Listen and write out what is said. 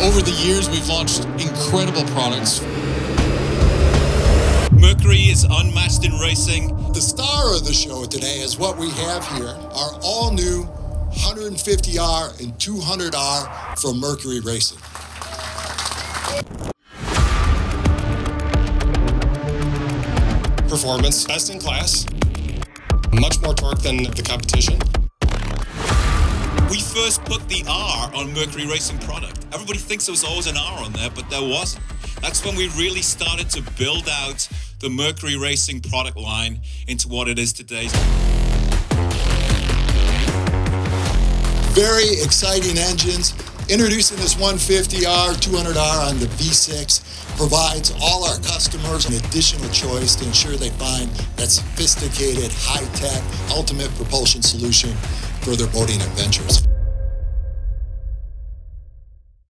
Over the years, we've launched incredible products. Mercury is unmatched in racing. The star of the show today is what we have here, our all-new 150R and 200R from Mercury Racing. Performance, best in class. Much more torque than the competition. We first put the R on Mercury Racing product. Everybody thinks there was always an R on there, but there wasn't. That's when we really started to build out the Mercury Racing product line into what it is today. Very exciting engines. Introducing this 150R, 200R on the V6 provides all our customers an additional choice to ensure they find that sophisticated, high-tech, ultimate propulsion solution for their boating adventures.